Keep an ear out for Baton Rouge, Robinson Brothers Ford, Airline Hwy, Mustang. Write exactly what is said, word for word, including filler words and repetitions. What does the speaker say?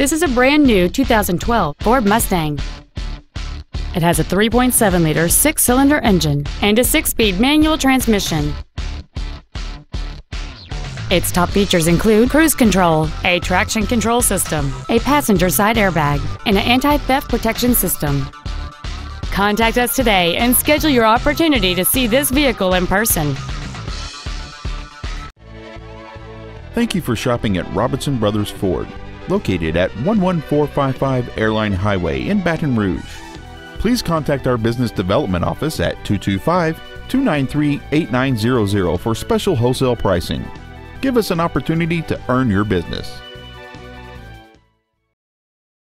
This is a brand new two thousand twelve Ford Mustang. It has a three point seven liter six-cylinder engine and a six-speed manual transmission. Its top features include cruise control, a traction control system, a passenger side airbag, and an anti-theft protection system. Contact us today and schedule your opportunity to see this vehicle in person. Thank you for shopping at Robinson Brothers Ford, located at one one four five five Airline Highway in Baton Rouge. Please contact our business development office at two two five, two nine three, eight nine zero zero for special wholesale pricing. Give us an opportunity to earn your business.